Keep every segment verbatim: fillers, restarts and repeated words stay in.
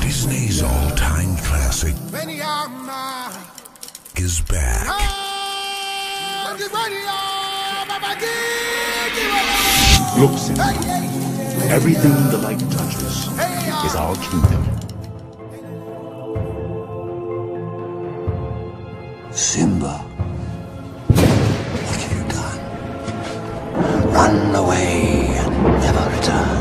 Disney's all-time classic is back. Look, Simba. Everything the light touches is our kingdom. Simba. Run away and never return.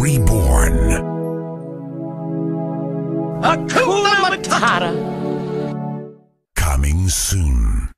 Reborn. Hakuna Matata. Coming soon.